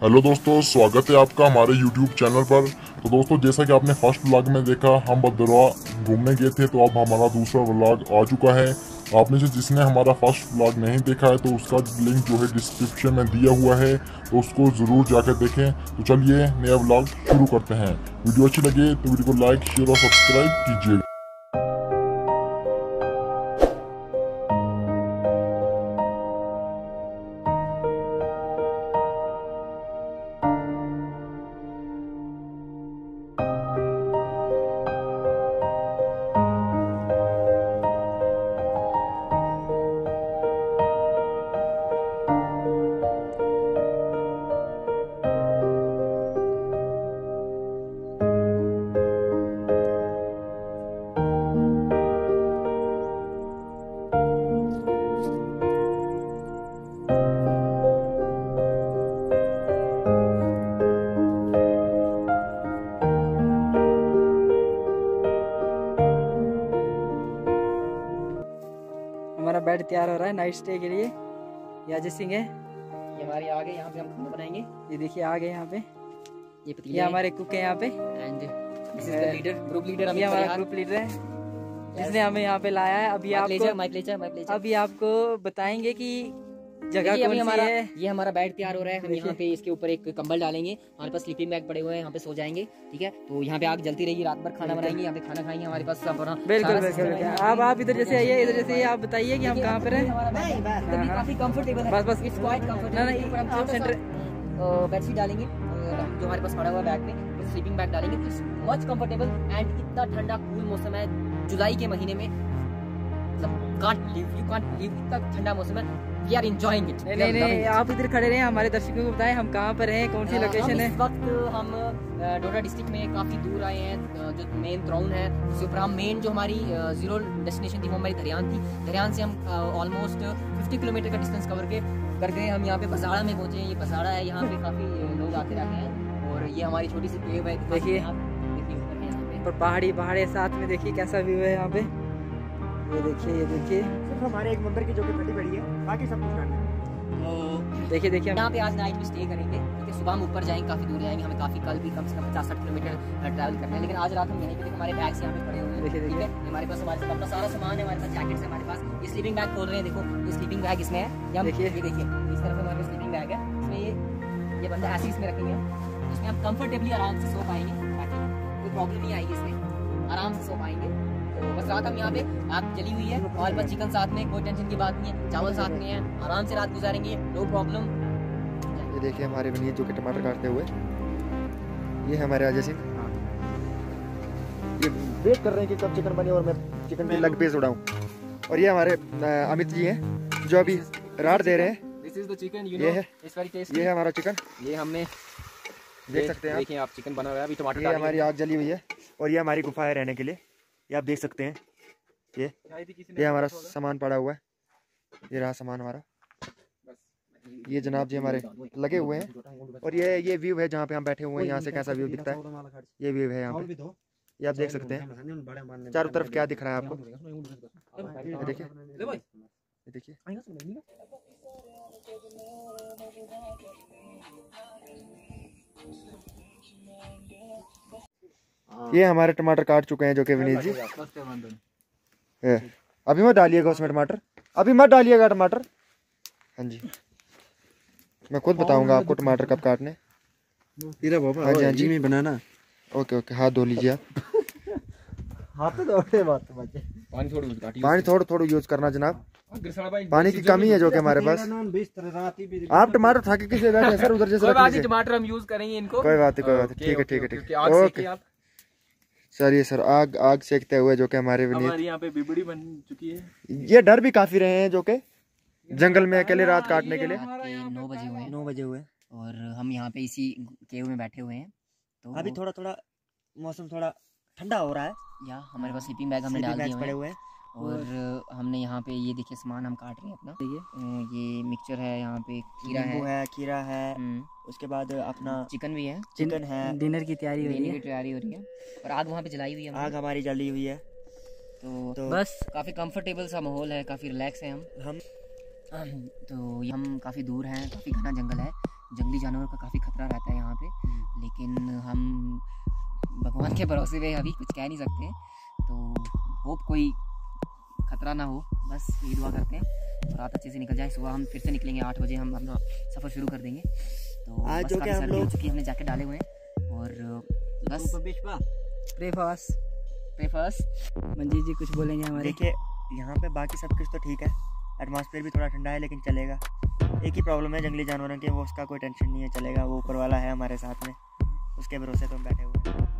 Hello दोस्तों, स्वागत है आपका हमारे यूट्यूब चैनल पर। तो दोस्तों, जैसा कि आपने फर्स्ट व्लॉग में देखा, हम भद्रवाह घूमने गए थे, तो अब हमारा दूसरा व्लॉग आ चुका है। आप में से जिसने हमारा फर्स्ट व्लॉग नहीं देखा है तो उसका लिंक जो है डिस्क्रिप्शन में दिया हुआ है, तो उसको ज़रूर जाकर देखें। तो चलिए नया व्लॉग शुरू करते हैं। वीडियो अच्छी लगे तो वीडियो को लाइक, शेयर और सब्सक्राइब कीजिए। बेड तैयार हो रहा है नाइट स्टे के लिए। ये अजय सिंह है, ये हमारे आगे यहाँ पे हम खाना बनाएंगे। ये देखिए आगे यहाँ पे ये हमारे कुक है यहाँ पे, and this is the leader, group leader. ये हमारा ग्रुप लीडर है जिसने हमें यहाँ पे लाया है। अभी आपको बताएंगे कि जगह कौन सी है। ये हमारा बेड तैयार हो रहा है, हम यहाँ पे इसके ऊपर एक कंबल डालेंगे। हमारे पास स्लीपिंग बैग पड़े हुए हैं, यहाँ पे सो जाएंगे। ठीक है, तो यहाँ पे आग जलती रहेगी, रात भर खाना बनाएंगे, यहाँ पे खाना खाएंगे। हमारे पास बिल्कुल आप इधर जैसे आइए, इधर जैसे आप बताइए कि हम कहाँ पर हैं। काफी कंफर्टेबल, बस इट्स क्वाइट कंफर्टेबल। बेडशीट डालेंगे जो हमारे पास पड़ा हुआ बैग में, स्लीपिंग बैग डालेंगे। इट्स मच कंफर्टेबल एंड इतना ठंडा कूल मौसम है जुलाई के महीने में, इतना ठंडा मौसम है। We are enjoying it. नहीं, आप इधर खड़े रहें, हमारे दर्शकों को बताएं हम कहाँ पर हैं, कौन सी लोकेशन है। इस वक्त हम डोडा डिस्ट्रिक्ट में काफ़ी दूर आए हैं। जो मेन टाउन है, उसके ऊपर हम मेन जो हमारी जीरो डेस्टिनेशन थी वो हमारी धरियान थी। धरियान से हम ऑलमोस्ट 50 किलोमीटर का डिस्टेंस कवर कर गए। हम यहाँ पे पसारा में पहुँचे हैं। ये पसारा है, यहाँ पे काफ़ी लोग आते रहते हैं। और ये हमारी छोटी सी केव है, देखिए पर पहाड़ी साथ में। देखिए कैसा व्यू है यहाँ पे, ये देखिए सिर्फ हमारे एक मेंबर की जो कि फटी पड़ी है, बाकी सब कुछ करना है। देखिए यहाँ पे आज नाइट में स्टे करेंगे, क्योंकि सुबह हम ऊपर जाएंगे, काफ़ी दूर जाएंगे। हमें काफ़ी कल भी कम से कम 50-60 किलोमीटर ट्रैवल करना है, लेकिन आज रात हम यहीं पे हमारे बैग्स यहाँ पे पड़े हुए हैं। ठीक है, हमारे पास अपना सारा सामान है, हमारे पास जैकेट्स है, हमारे पास ये स्लीपिंग बैग खोल रहे हैं। देखो ये स्लीपिंग बैग इसमें है, देखिए इस तरफ हमारे स्लीपिंग बैग है। इसमें ये बंदा ऐसे इसमें रखेंगे, इसमें हम कम्फर्टेबली आराम से सो पाएंगे, ताकि कोई प्रॉब्लम नहीं आएगी। इसमें आराम से सो पाएंगे। बस रात हम यहाँ पे आग जली हुई है, और बस चिकन साथ में, कोई टेंशन की बात नहीं है। चावल साथ में है, आराम से रात गुजारेंगे, नो प्रॉब्लम। ये देखिए हमारे बनिए जो कि टमाटर काटते हुए, ये हमारे अजय सिंह। ये वेट कर रहे हैं कि कब चिकन बने और मैं चिकन की लग पीस उड़ाऊँ। और ये हमारे अमित जी हैं जो अभी राड़ दे रहे हैं। दिस इज द चिकन, ये है हमारा चिकन। ये हमने देख सकते हैं, देखिए आप चिकन बना हुआ है, अभी टमाटर। हमारी आग जली हुई है, और ये हमारी गुफा है रहने के लिए, ये आप देख सकते हैं। ये हमारा सामान पड़ा हुआ है, ये रहा सामान हमारा। ये जनाब जी हमारे लगे हुए हैं, और ये व्यू है जहाँ पे हम बैठे हुए हैं। यहाँ से कैसा व्यू दिखता है, ये व्यू है यहाँ पे, ये आप देख सकते हैं। चारों तरफ क्या दिख रहा है आपको, देखिए ये हमारे टमाटर काट चुके हैं जो कि विनीत जी। अभी मत डालिएगा उसमें टमाटर, अभी मत डालिएगा टमाटर। हाँ जी, मैं खुद बताऊंगा आपको टमाटर कब काटने। हाँ जी में बनाना। ओके ओके, हाथ धो लीजिए आप। हाथ धोते बात तो बचे, पानी थोड़ा यूज करना जनाब, पानी की कमी है जो कि हमारे पास। आप टमाटर खा के किसी बैठे सर उधर जैसे टमाटर हम यूज करेंगे इनको। कोई बात ठीक है ओके। सर ये आग सेकते हुए जो कि हमारे यहाँ पे बिबड़ी बन चुकी है। ये डर भी काफी रहे हैं जो कि जंगल में अकेले रात काटने के लिए। 9 बजे हुए और हम यहाँ पे इसी केव में बैठे हुए हैं। तो अभी थोड़ा मौसम थोड़ा ठंडा हो रहा है। या हमारे पास स्लीपिंग बैग हमने डाल दिए हुए हैं, और हमने यहाँ पे ये देखिए सामान हम काट रहे हैं अपना। ये मिक्सचर है, यहाँ पे खीरा है, उसके बाद अपना चिकन भी है। चिकन है, डिनर की तैयारी हो रही है, और आग वहाँ पे जलाई हुई है, आग हमारी जली हुई है। तो बस काफ़ी कंफर्टेबल सा माहौल है, काफ़ी रिलैक्स है हम। तो हम काफ़ी दूर हैं, काफ़ी घना जंगल है, जंगली जानवरों का काफ़ी खतरा रहता है यहाँ पे, लेकिन हम भगवान के भरोसे पे अभी कुछ कह नहीं सकते, तो होप कोई खतरा ना हो, बस यही दुआ करते हैं। तो रात अच्छे से निकल जाए, सुबह हम फिर से निकलेंगे 8 बजे, हम अपना सफ़र शुरू कर देंगे। तो आज जो क्या हो चुकी, हमने जैकेट डाले हुए हैं और बस प्रे फर्स्ट। मंजीत जी कुछ बोलेंगे हमारे? देखिए यहाँ पे बाकी सब कुछ तो ठीक है, एटमॉस्फेयर भी थोड़ा ठंडा है लेकिन चलेगा। एक ही प्रॉब्लम है जंगली जानवरों के, वो उसका कोई टेंशन नहीं है, चलेगा, वो ऊपर वाला है हमारे साथ में, उसके भरोसे तो हम बैठे हुए हैं।